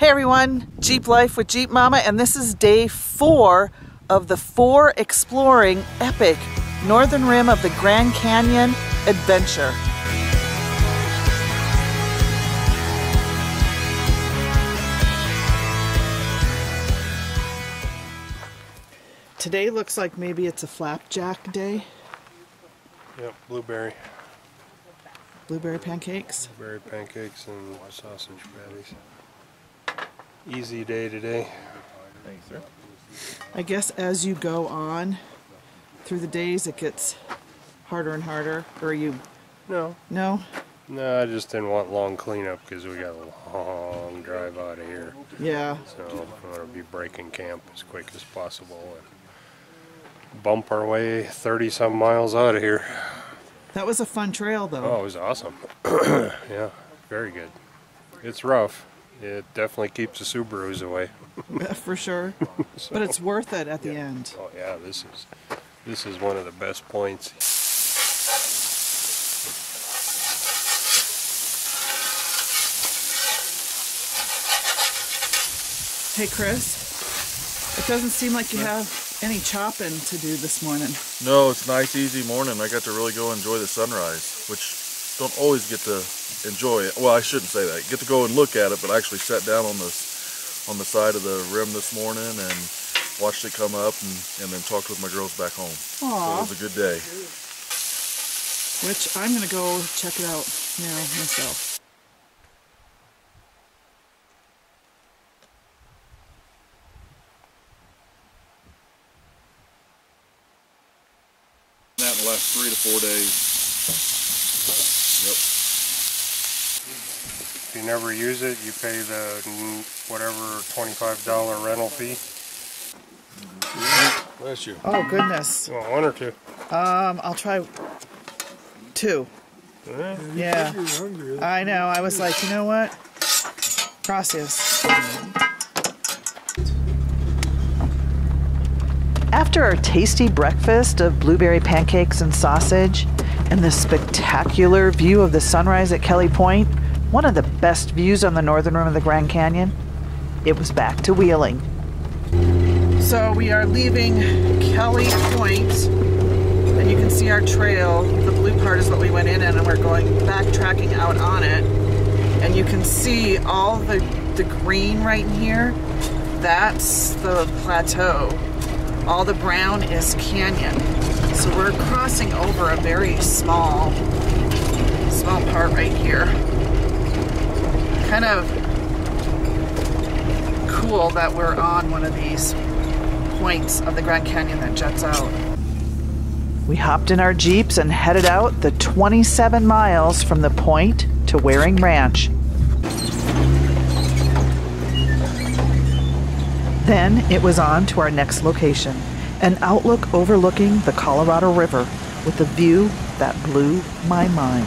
Hey everyone, Jeep Life with Jeep Momma, and this is day 4 of the Four Exploring epic northern rim of the Grand Canyon adventure. Today looks like maybe it's a flapjack day. Yep, blueberry. Blueberry pancakes? Blueberry pancakes and sausage patties. Easy day today. Thanks, sir. I guess as you go on through the days, it gets harder and harder. Or are you? No. No? No, I just didn't want long cleanup because we got a long drive out of here. Yeah. So I want to be breaking camp as quick as possible and bump our way 30-some miles out of here. That was a fun trail, though. Oh, it was awesome. Yeah, very good. It's rough. It definitely keeps the Subarus away. For sure. So, but it's worth it at the end. Oh yeah, this is one of the best points. Hey Chris, it doesn't seem like you have any chopping to do this morning. No, it's a nice easy morning. I got to really go enjoy the sunrise, which don't always get to enjoy it. Well, I shouldn't say that. Get to go and look at it, but I actually sat down on the side of the rim this morning and watched it come up and then talked with my girls back home. Aww. So it was a good day. Which I'm gonna go check it out now myself. That in the last 3 to 4 days. Yep. If you never use it, you pay the whatever $25 rental fee. Bless you. Oh goodness. You want one or two? I'll try two. Yeah. I know. I was like, you know what? Gracias. After our tasty breakfast of blueberry pancakes and sausage, and the spectacular view of the sunrise at Kelly Point, one of the best views on the northern rim of the Grand Canyon, it was back to wheeling. So we are leaving Kelly Point, and you can see our trail. The blue part is what we went in, and we're going backtracking out on it. And you can see all the green right in here, that's the plateau. All the brown is canyon. So we're crossing over a very small part right here. Kind of cool that we're on one of these points of the Grand Canyon that juts out. We hopped in our Jeeps and headed out the 27 miles from the point to Waring Ranch. Then it was on to our next location. An outlook overlooking the Colorado River with a view that blew my mind.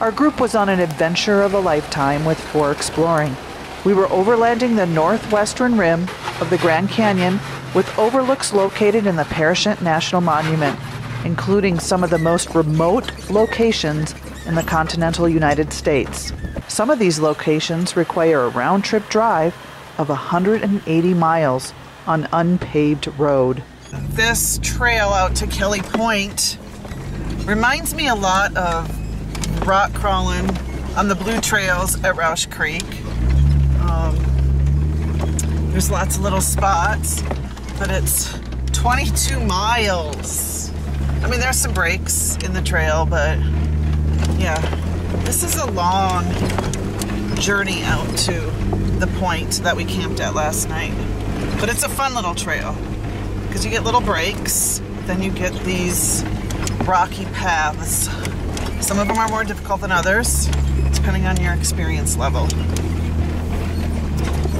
Our group was on an adventure of a lifetime with Four Exploring. We were overlanding the northwestern rim of the Grand Canyon with overlooks located in the Parashant National Monument, including some of the most remote locations in the continental United States. Some of these locations require a round-trip drive of 180 miles on unpaved road. This trail out to Kelly Point reminds me a lot of rock crawling on the blue trails at Roush Creek. There's lots of little spots, but it's 22 miles. I mean, there's some breaks in the trail, but yeah, this is a long journey out to the point that we camped at last night. But it's a fun little trail, because you get little breaks, then you get these rocky paths. Some of them are more difficult than others, depending on your experience level.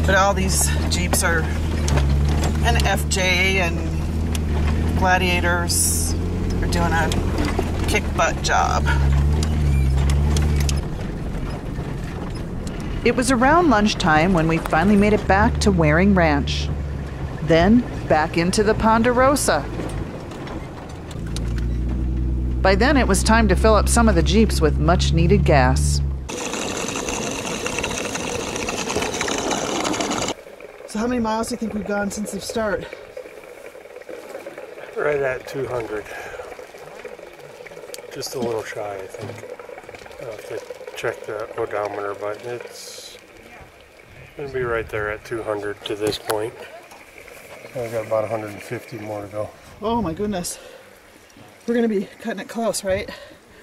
But all these Jeeps are an FJ and Gladiators are doing a kick butt job. It was around lunchtime when we finally made it back to Waring Ranch. Then back into the Ponderosa. By then it was time to fill up some of the Jeeps with much needed gas. So how many miles do you think we've gone since the start? Right at 200. Just a little shy, I think. I'll have to check the odometer, but it's going to be right there at 200 to this point. I've got about 150 more to go. Oh my goodness. We're going to be cutting it close, right?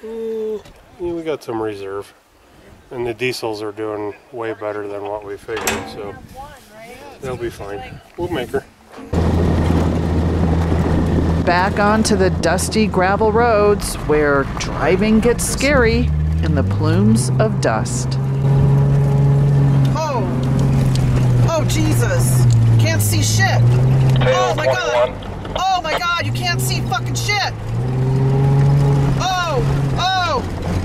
Yeah, we got some reserve. And the diesels are doing way better than what we figured, so they'll be fine. We'll make her. Back onto the dusty gravel roads where driving gets scary in the plumes of dust. Oh! Oh, Jesus! Can't see shit! Oh my God! Oh my God, you can't see fucking shit! Oh! Oh!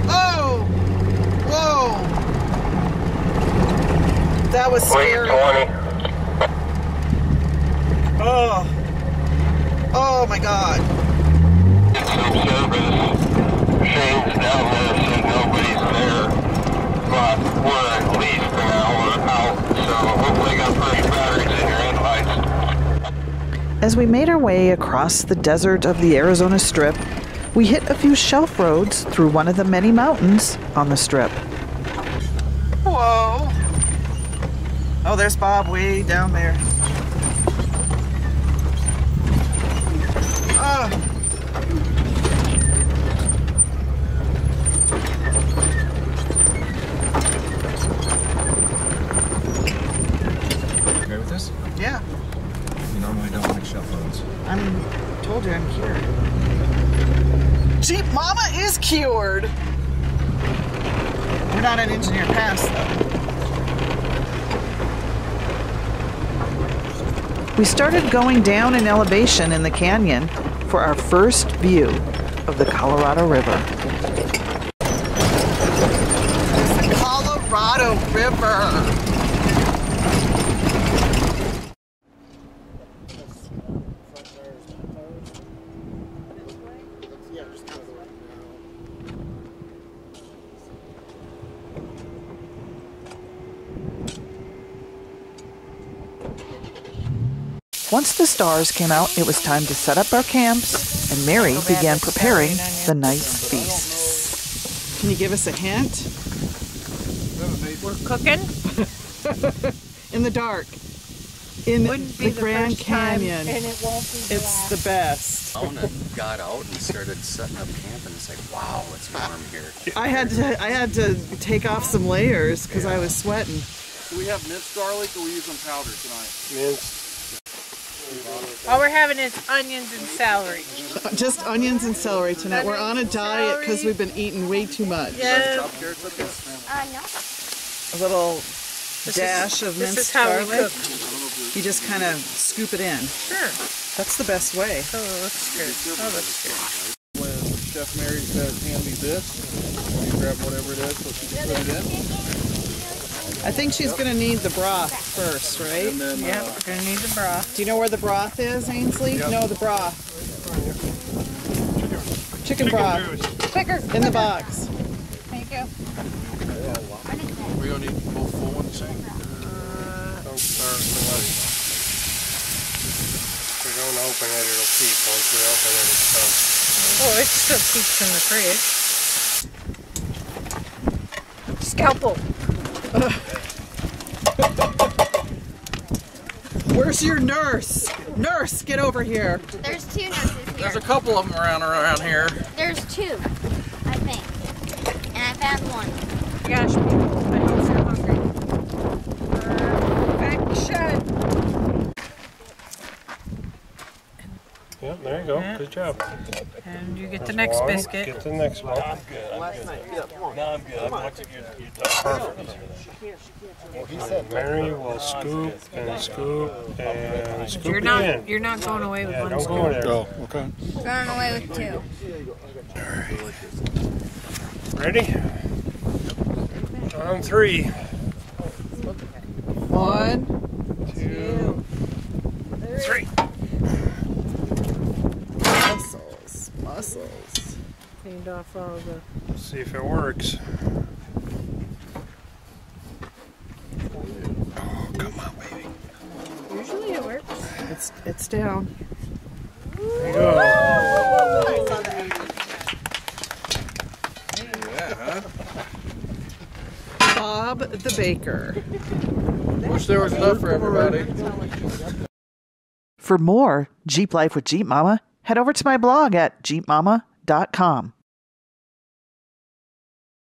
Oh! Whoa! That was scary. Oh! Oh my God. Shane's down there said nobody's there, but we're at least an hour out, so hopefully got fresh batteries in your headlights. As we made our way across the desert of the Arizona Strip, we hit a few shelf roads through one of the many mountains on the Strip. Whoa. Oh, there's Bob way down there. Okay with this? Yeah. You normally don't like shelf loads. I told you I'm cured. Jeep Momma is cured! We're not at Engineer Pass, though. We started going down in elevation in the canyon for our first view of the Colorado River. It's the Colorado River. Once the stars came out, it was time to set up our camps, and Mary began preparing the night's feast. Can you give us a hint? We're cooking. In the dark. In the Grand Canyon. And it won't be it's the best. Mona got out and started setting up camp, and it's like, wow, it's warm here. I had to take off some layers because I was sweating. Do we have minced garlic, or are we using powder tonight? Minced. All we're having is onions and celery. Just onions and celery tonight. Onions, we're on a diet because we've been eating way too much. Yes. No. A little dash of minced garlic. You just kind of scoop it in. Sure. That's the best way. Oh, that's good. Oh, that's good. When Chef Mary says, hand me this, you grab whatever it is so she can put it in. I think she's going to need the broth first, right? And then, yep, we're going to need the broth. Do you know where the broth is, Ainsley? Yep. No, the broth. Chicken broth. Juice. Quicker. In the box. Thank you. We don't need both full ones, eh? If we don't open it, it'll keep. Once we open it, it's done. Oh, it still keeps in the fridge. Scalpel. Where's your nurse? Nurse, get over here. There's two nurses here. There's a couple of them around here. There's two, I think. And I found one. Gosh, people, I hope you're hungry. Perfection. Yep, there you go. Good job. And you get the next one, biscuit. Get the next one. I'm good. I'm good. Perfect. Mary will scoop and scoop and scoop. You're not going away with one scoop. Don't go there. Okay. Going away with two. All right. Ready? On three. One, two, three. Muscles. Cleaned off all the... Let's see if it works. Oh, come on, baby. It's down. There you go. I saw that. Yeah, huh? Bob the Baker. Wish there was enough for everybody. For more Jeep Life with Jeep Momma, head over to my blog at JeepMomma.com.